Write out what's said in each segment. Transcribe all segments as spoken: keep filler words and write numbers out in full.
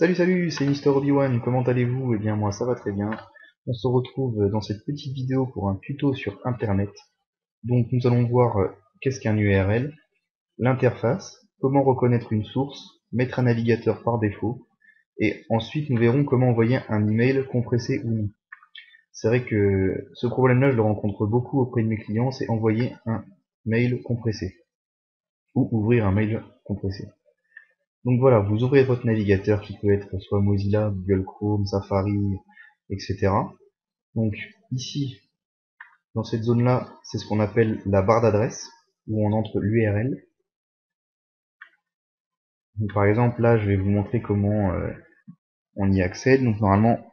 Salut salut, c'est Mister Obi-Wan, comment allez-vous? Eh bien moi ça va très bien. On se retrouve dans cette petite vidéo pour un tuto sur internet. Donc nous allons voir qu'est-ce qu'un U R L, l'interface, comment reconnaître une source, mettre un navigateur par défaut, et ensuite nous verrons comment envoyer un email compressé ou non. C'est vrai que ce problème-là je le rencontre beaucoup auprès de mes clients, c'est envoyer un mail compressé, ou ouvrir un mail compressé. Donc voilà, vous ouvrez votre navigateur qui peut être soit Mozilla, Google Chrome, Safari, et cetera. Donc ici, dans cette zone-là, c'est ce qu'on appelle la barre d'adresse, où on entre l'U R L. Par exemple, là, je vais vous montrer comment euh, on y accède. Donc normalement,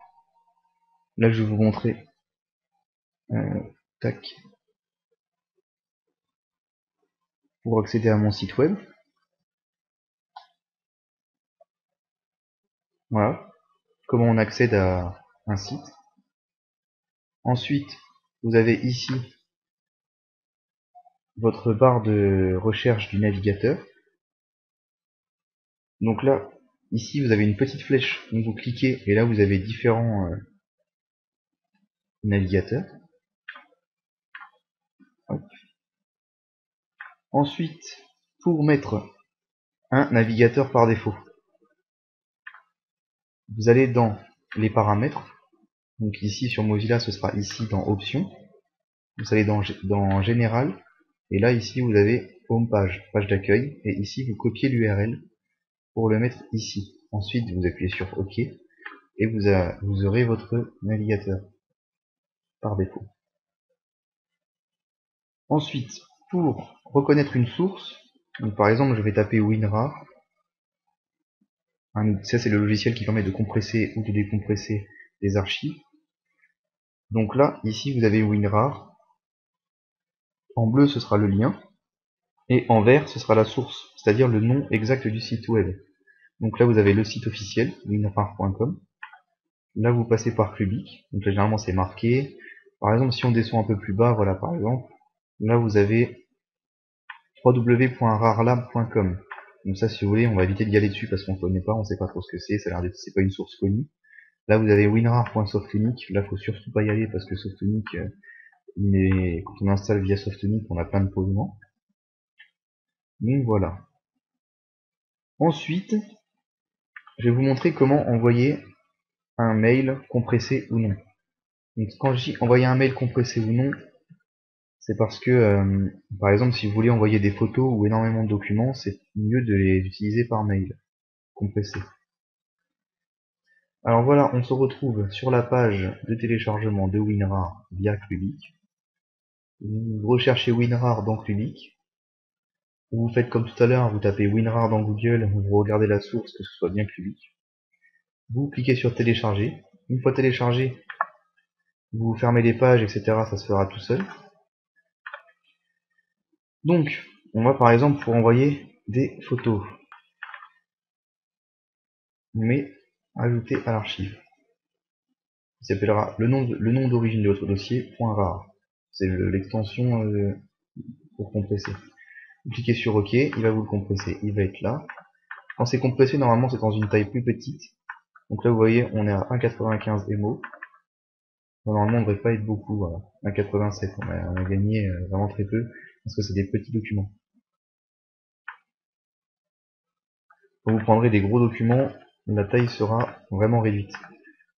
là, je vais vous montrer. Euh, tac. Pour accéder à mon site web. Voilà, comment on accède à un site. Ensuite, vous avez ici votre barre de recherche du navigateur. Donc là, ici, vous avez une petite flèche, donc vous cliquez et là, vous avez différents euh, navigateurs. Hop. Ensuite, pour mettre un navigateur par défaut, vous allez dans les paramètres, donc ici sur Mozilla ce sera ici dans options, vous allez dans, dans général, et là ici vous avez home page, page d'accueil, et ici vous copiez l'U R L pour le mettre ici. Ensuite vous appuyez sur OK, et vous, a, vous aurez votre navigateur par défaut. Ensuite, pour reconnaître une source, donc par exemple je vais taper WinRAR. Ça c'est le logiciel qui permet de compresser ou de décompresser les archives. Donc là, ici vous avez WinRAR. En bleu ce sera le lien. Et en vert ce sera la source, c'est-à-dire le nom exact du site web. Donc là vous avez le site officiel, winrar point com. Là vous passez par Clubic. Donc là, généralement c'est marqué. Par exemple si on descend un peu plus bas, voilà par exemple. Là vous avez w w w point rarlab point com. Donc ça si vous voulez, on va éviter d'y aller dessus parce qu'on ne connaît pas, on ne sait pas trop ce que c'est, ça a l'air d'être, c'est pas une source connue. Là vous avez winrar point softonic, là faut surtout pas y aller parce que Softonic, mais quand on installe via Softonic, on a plein de polluants. Donc voilà. Ensuite, je vais vous montrer comment envoyer un mail compressé ou non. Donc quand je dis envoyer un mail compressé ou non, c'est parce que, euh, par exemple, si vous voulez envoyer des photos ou énormément de documents, c'est mieux de les utiliser par mail, compressé. Alors voilà, on se retrouve sur la page de téléchargement de WinRAR via Clubic. Vous recherchez WinRAR dans Clubic. Vous faites comme tout à l'heure, vous tapez WinRAR dans Google, vous regardez la source, que ce soit bien Clubic. Vous cliquez sur télécharger. Une fois téléchargé, vous fermez les pages, et cetera. Ça se fera tout seul. Donc, on va par exemple pour envoyer des photos, mais ajouter à l'archive. Il s'appellera le nom, le nom d'origine de votre dossier, .rar. C'est l'extension euh, pour compresser. Vous cliquez sur OK, il va vous le compresser, il va être là. Quand c'est compressé, normalement c'est dans une taille plus petite. Donc là vous voyez, on est à un virgule quatre-vingt-quinze M O. Normalement on ne devrait pas être beaucoup, voilà. un virgule quatre-vingt-sept, on a, on a gagné euh, vraiment très peu. Parce que c'est des petits documents. Quand vous prendrez des gros documents, la taille sera vraiment réduite.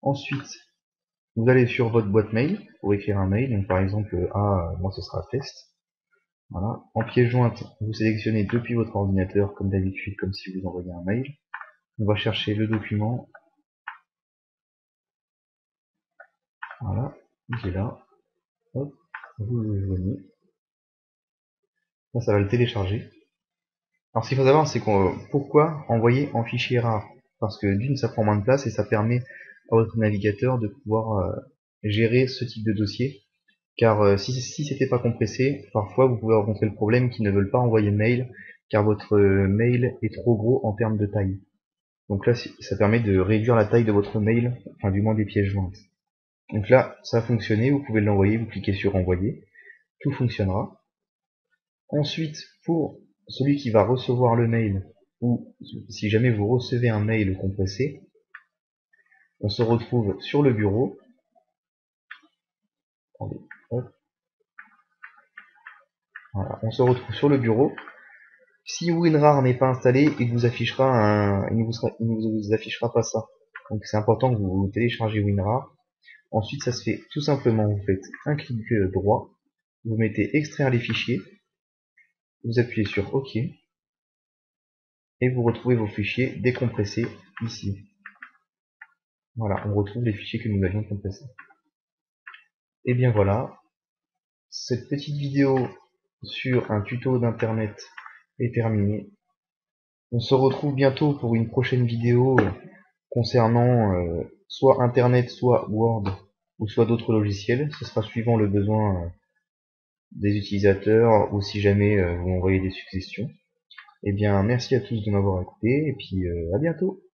Ensuite, vous allez sur votre boîte mail pour écrire un mail. Donc par exemple, à moi ce sera test. Voilà. En pièce jointe, vous sélectionnez depuis votre ordinateur, comme d'habitude, comme si vous envoyez un mail. On va chercher le document. Voilà, il est là. Hop, vous le joignez. Là, ça va le télécharger. Alors ce qu'il faut savoir, c'est qu'on, pourquoi envoyer en fichier rare? Parce que d'une, ça prend moins de place et ça permet à votre navigateur de pouvoir euh, gérer ce type de dossier. Car euh, si, si c'était pas compressé, parfois vous pouvez rencontrer le problème qu'ils ne veulent pas envoyer mail, car votre euh, mail est trop gros en termes de taille. Donc là, ça permet de réduire la taille de votre mail, enfin du moins des pièces jointes. Donc là, ça a fonctionné, vous pouvez l'envoyer, vous cliquez sur envoyer, tout fonctionnera. Ensuite, pour celui qui va recevoir le mail, ou si jamais vous recevez un mail compressé, on se retrouve sur le bureau. Attendez, hop. Voilà, on se retrouve sur le bureau. Si WinRAR n'est pas installé, il vous affichera un, il ne vous, sera... il ne vous affichera pas ça. Donc c'est important que vous téléchargez WinRAR. Ensuite, ça se fait tout simplement, vous faites un clic droit, vous mettez extraire les fichiers, vous appuyez sur OK, et vous retrouvez vos fichiers décompressés ici. Voilà, on retrouve les fichiers que nous avions compressés. Et bien voilà, cette petite vidéo sur un tuto d'internet est terminée. On se retrouve bientôt pour une prochaine vidéo concernant euh, soit Internet, soit Word, ou soit d'autres logiciels. Ce sera suivant le besoin des utilisateurs, ou si jamais vous envoyez des suggestions. Eh bien, merci à tous de m'avoir écouté, et puis euh, à bientôt.